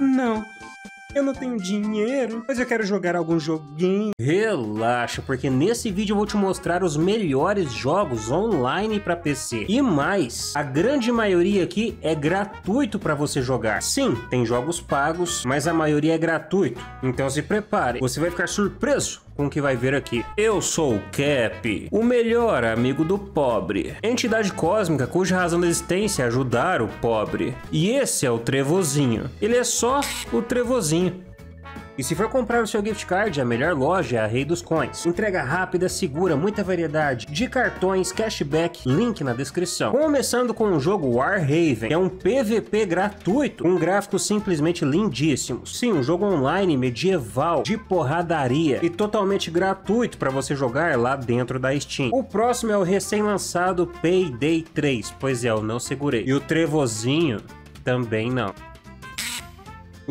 Não, eu não tenho dinheiro, mas eu quero jogar algum joguinho. Relaxa, porque nesse vídeo eu vou te mostrar os melhores jogos online para PC. E mais, a grande maioria aqui é gratuito para você jogar. Sim, tem jogos pagos, mas a maioria é gratuito. Então se prepare, você vai ficar surpreso com o que vai ver aqui. Eu sou o Cap, o melhor amigo do pobre, entidade cósmica cuja razão da existência é ajudar o pobre. E esse é o Trevozinho. Ele é só o Trevozinho. E se for comprar o seu gift card, a melhor loja é a Rei dos Coins. Entrega rápida, segura, muita variedade de cartões, cashback, link na descrição. Começando com o jogo Warhaven, que é um PVP gratuito, com gráficos simplesmente lindíssimos. Sim, um jogo online medieval, de porradaria e totalmente gratuito para você jogar lá dentro da Steam. O próximo é o recém-lançado Payday 3, pois é, eu não segurei. E o Trevozinho também não.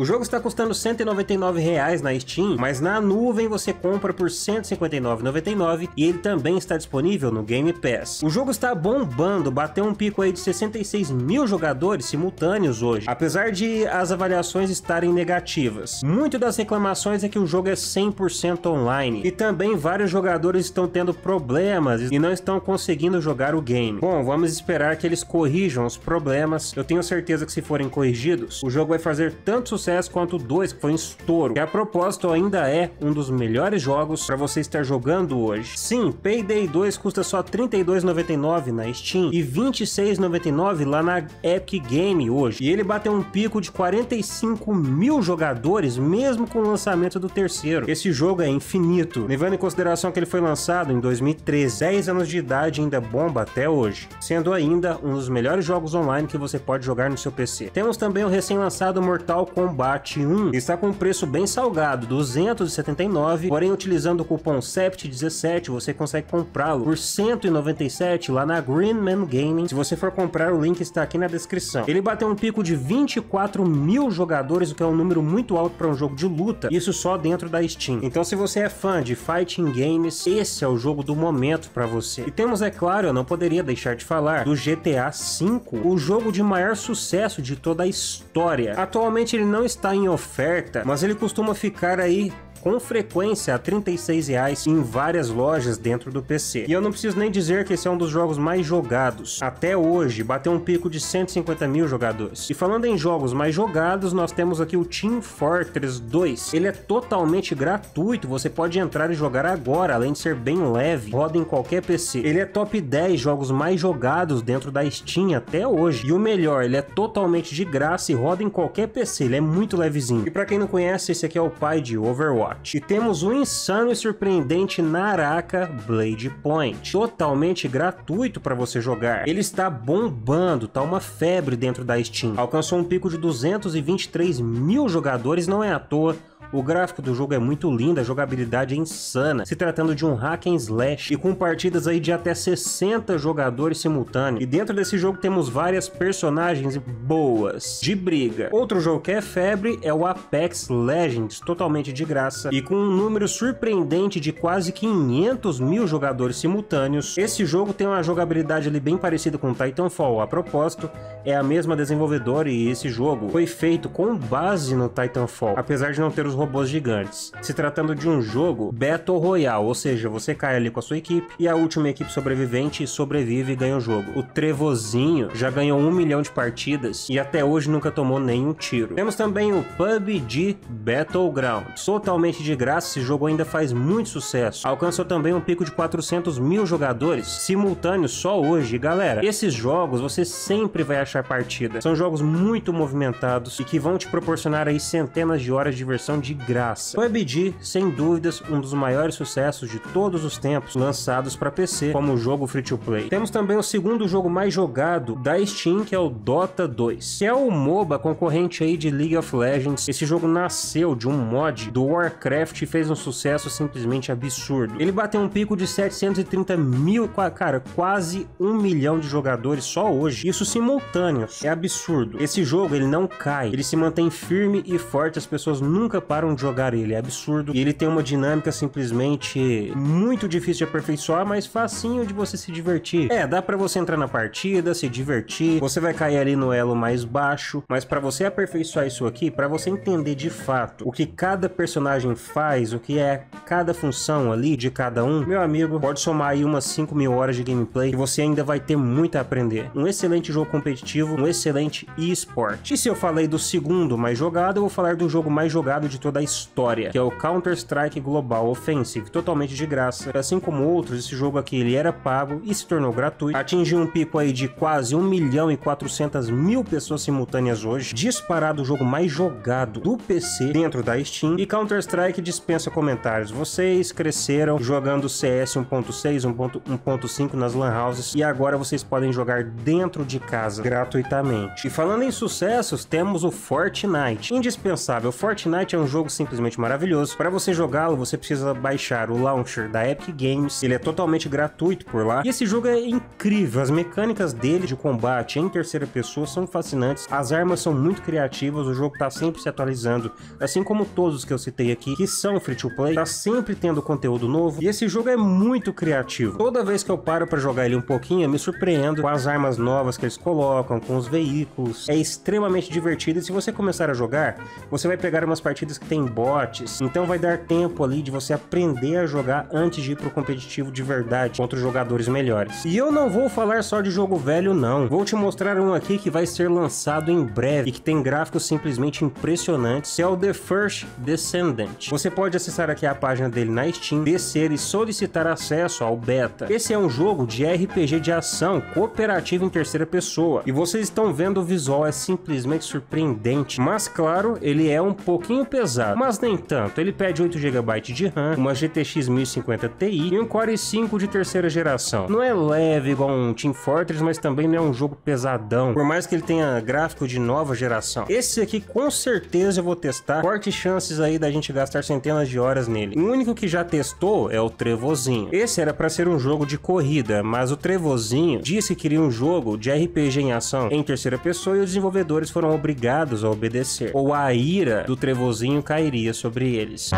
O jogo está custando R$ 199,00 na Steam, mas na nuvem você compra por R$ 159,99 e ele também está disponível no Game Pass. O jogo está bombando, bateu um pico aí de 66 mil jogadores simultâneos hoje, apesar de as avaliações estarem negativas. Muito das reclamações é que o jogo é 100% online e também vários jogadores estão tendo problemas e não estão conseguindo jogar o game. Bom, vamos esperar que eles corrijam os problemas. Eu tenho certeza que se forem corrigidos, o jogo vai fazer tanto sucesso quanto o 2, que foi um estouro, que a propósito ainda é um dos melhores jogos para você estar jogando hoje. Sim, Payday 2 custa só R$ 32,99 na Steam e R$ 26,99 lá na Epic Games hoje, e ele bateu um pico de 45 mil jogadores mesmo com o lançamento do terceiro. Esse jogo é infinito, levando em consideração que ele foi lançado em 2013, 10 anos de idade ainda bomba até hoje, sendo ainda um dos melhores jogos online que você pode jogar no seu PC. Temos também o recém-lançado Mortal Kombat Combate 1, está com um preço bem salgado, R$ 279, porém utilizando o cupom SEPT17 você consegue comprá-lo por R$ 197 lá na Greenman Gaming. Se você for comprar, o link está aqui na descrição. Ele bateu um pico de 24 mil jogadores, o que é um número muito alto para um jogo de luta, isso só dentro da Steam. Então se você é fã de fighting games, esse é o jogo do momento para você. E temos, é claro, eu não poderia deixar de falar do GTA V, o jogo de maior sucesso de toda a história. Atualmente ele não está em oferta, mas ele costuma ficar aí com frequência a R$ 36,00 em várias lojas dentro do PC. E eu não preciso nem dizer que esse é um dos jogos mais jogados. Até hoje, bateu um pico de 150 mil jogadores. E falando em jogos mais jogados, nós temos aqui o Team Fortress 2. Ele é totalmente gratuito, você pode entrar e jogar agora, além de ser bem leve, roda em qualquer PC. Ele é top 10 jogos mais jogados dentro da Steam até hoje. E o melhor, ele é totalmente de graça e roda em qualquer PC, ele é muito levezinho. E pra quem não conhece, esse aqui é o pai de Overwatch. E temos o insano e surpreendente Naraka Blade Point, totalmente gratuito para você jogar. Ele está bombando, tá uma febre dentro da Steam. Alcançou um pico de 223 mil jogadores, não é à toa. O gráfico do jogo é muito lindo, a jogabilidade é insana, se tratando de um hack and slash e com partidas aí de até 60 jogadores simultâneos. E dentro desse jogo temos várias personagens boas de briga. Outro jogo que é febre é o Apex Legends, totalmente de graça e com um número surpreendente de quase 500 mil jogadores simultâneos. Esse jogo tem uma jogabilidade ali bem parecida com Titanfall, a propósito, é a mesma desenvolvedora e esse jogo foi feito com base no Titanfall, apesar de não ter os robôs gigantes, se tratando de um jogo Battle Royale, ou seja, você cai ali com a sua equipe e a última equipe sobrevivente sobrevive e ganha o jogo. O Trevozinho já ganhou 1 milhão de partidas e até hoje nunca tomou nenhum tiro. Temos também o PUBG Battlegrounds, totalmente de graça, esse jogo ainda faz muito sucesso, alcançou também um pico de 400 mil jogadores simultâneos só hoje. Galera, esses jogos você sempre vai achar partida, são jogos muito movimentados e que vão te proporcionar aí centenas de horas de diversão de graça. PUBG, sem dúvidas, um dos maiores sucessos de todos os tempos lançados para PC como jogo free to play. Temos também o segundo jogo mais jogado da Steam, que é o Dota 2, que é o MOBA concorrente aí de League of Legends. Esse jogo nasceu de um mod do Warcraft e fez um sucesso simplesmente absurdo. Ele bateu um pico de 730 mil, cara, quase 1 milhão de jogadores só hoje, isso simultâneos, é absurdo. Esse jogo ele não cai, ele se mantém firme e forte, as pessoas nunca param param de jogar ele, é absurdo. E ele tem uma dinâmica simplesmente muito difícil de aperfeiçoar, mas facinho de você se divertir. É, dá pra você entrar na partida, se divertir, você vai cair ali no elo mais baixo, mas pra você aperfeiçoar isso aqui, pra você entender de fato o que cada personagem faz, o que é cada função ali de cada um, meu amigo, pode somar aí umas 5 mil horas de gameplay e você ainda vai ter muito a aprender. Um excelente jogo competitivo, um excelente e-sport. E se eu falei do segundo mais jogado, eu vou falar do jogo mais jogado de toda a história, que é o Counter-Strike Global Offensive, totalmente de graça. Assim como outros, esse jogo aqui ele era pago e se tornou gratuito. Atingiu um pico aí de quase 1.400.000 pessoas simultâneas hoje, disparado o jogo mais jogado do PC dentro da Steam. E Counter-Strike dispensa comentários. Vocês cresceram jogando CS 1.6, 1.5 nas lan houses e agora vocês podem jogar dentro de casa gratuitamente. E falando em sucessos, temos o Fortnite. Indispensável, Fortnite é um jogo simplesmente maravilhoso. Para você jogá-lo, você precisa baixar o launcher da Epic Games. Ele é totalmente gratuito por lá. E esse jogo é incrível. As mecânicas dele de combate em terceira pessoa são fascinantes. As armas são muito criativas. O jogo tá sempre se atualizando, assim como todos que eu citei aqui, que são free to play. Tá sempre tendo conteúdo novo. E esse jogo é muito criativo. Toda vez que eu paro para jogar ele um pouquinho, eu me surpreendo com as armas novas que eles colocam, com os veículos. É extremamente divertido e se você começar a jogar, você vai pegar umas partidas que tem bots, então vai dar tempo ali de você aprender a jogar antes de ir pro competitivo de verdade contra os jogadores melhores. E eu não vou falar só de jogo velho não, vou te mostrar um aqui que vai ser lançado em breve e que tem gráficos simplesmente impressionantes, é o The First Descendant. Você pode acessar aqui a página dele na Steam, descer e solicitar acesso ao beta. Esse é um jogo de RPG de ação cooperativo em terceira pessoa e vocês estão vendo o visual é simplesmente surpreendente, mas claro, ele é um pouquinho pesado, mas nem tanto. Ele pede 8 GB de RAM, uma GTX 1050 Ti e um Core i5 de terceira geração. Não é leve igual um Team Fortress, mas também não é um jogo pesadão, por mais que ele tenha gráfico de nova geração. Esse aqui com certeza eu vou testar, fortes chances aí da gente gastar centenas de horas nele. O único que já testou é o Trevozinho. Esse era para ser um jogo de corrida, mas o Trevozinho disse que queria um jogo de RPG em ação em terceira pessoa e os desenvolvedores foram obrigados a obedecer, ou a ira do Trevozinho cairia sobre eles.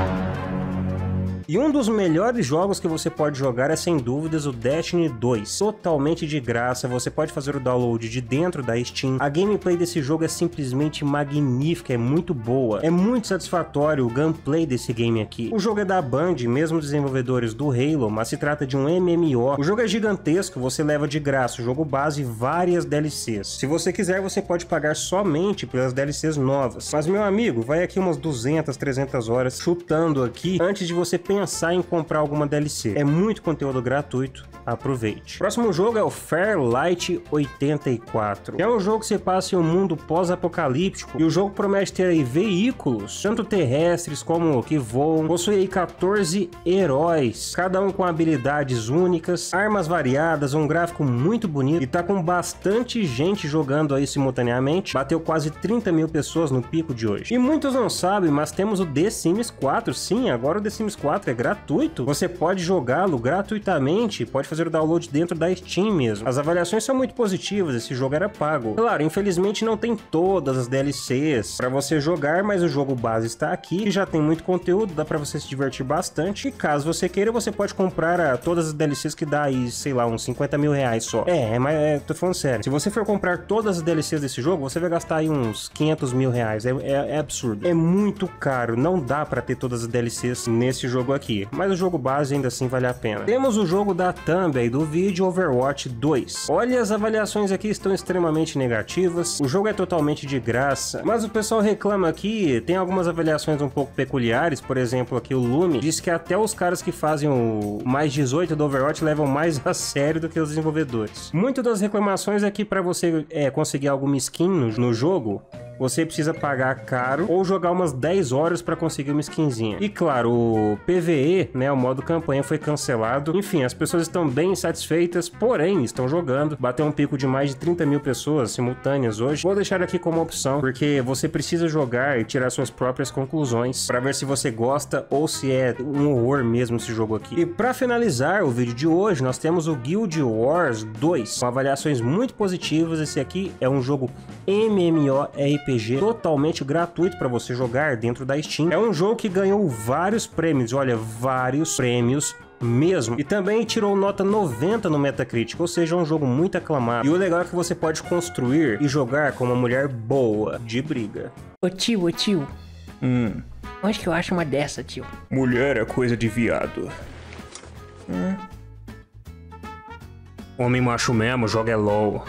E um dos melhores jogos que você pode jogar é sem dúvidas o Destiny 2, totalmente de graça, você pode fazer o download de dentro da Steam. A gameplay desse jogo é simplesmente magnífica, é muito boa, é muito satisfatório o gameplay desse game aqui. O jogo é da Bungie, mesmo desenvolvedores do Halo, mas se trata de um MMO. O jogo é gigantesco, você leva de graça o jogo base e várias DLCs. Se você quiser, você pode pagar somente pelas DLCs novas, mas meu amigo, vai aqui umas 200, 300 horas chutando aqui antes de você pensar em comprar alguma DLC. É muito conteúdo gratuito, aproveite. Próximo jogo é o Fairlight 84. É um jogo que se passa em um mundo pós-apocalíptico e o jogo promete ter aí veículos, tanto terrestres como que voam. Possui aí 14 heróis, cada um com habilidades únicas, armas variadas, um gráfico muito bonito e tá com bastante gente jogando aí simultaneamente. Bateu quase 30 mil pessoas no pico de hoje. E muitos não sabem, mas temos o The Sims 4. Sim, agora o The Sims 4 é gratuito, você pode jogá-lo gratuitamente, pode fazer o download dentro da Steam mesmo. As avaliações são muito positivas, esse jogo era pago. Claro, infelizmente não tem todas as DLCs para você jogar, mas o jogo base está aqui e já tem muito conteúdo, dá para você se divertir bastante. E caso você queira, você pode comprar todas as DLCs que dá aí, sei lá, uns 50 mil reais só. Tô falando sério. Se você for comprar todas as DLCs desse jogo, você vai gastar aí uns 500 mil reais, é absurdo. É muito caro, não dá para ter todas as DLCs nesse jogo aqui, mas o jogo base ainda assim vale a pena. Temos o jogo da thumb aí do vídeo, Overwatch 2. Olha, as avaliações aqui estão extremamente negativas, o jogo é totalmente de graça, mas o pessoal reclama aqui, tem algumas avaliações um pouco peculiares, por exemplo aqui o Lume diz que até os caras que fazem o mais 18 do Overwatch levam mais a sério do que os desenvolvedores. Muitas das reclamações é que para você conseguir alguma skin no jogo, você precisa pagar caro ou jogar umas 10 horas para conseguir uma skinzinha. E claro, o PvE, né, o modo campanha foi cancelado. Enfim, as pessoas estão bem insatisfeitas, porém estão jogando. Bateu um pico de mais de 30 mil pessoas simultâneas hoje. Vou deixar aqui como opção, porque você precisa jogar e tirar suas próprias conclusões para ver se você gosta ou se é um horror mesmo esse jogo aqui. E para finalizar o vídeo de hoje, nós temos o Guild Wars 2, com avaliações muito positivas. Esse aqui é um jogo MMORPG RPG totalmente gratuito para você jogar dentro da Steam. É um jogo que ganhou vários prêmios, olha, vários prêmios mesmo. E também tirou nota 90 no Metacritic, ou seja, é um jogo muito aclamado. E o legal é que você pode construir e jogar com uma mulher boa de briga. Ô tio. Onde que eu acho uma dessa, tio? Mulher é coisa de viado. Homem macho mesmo, joga é LOL.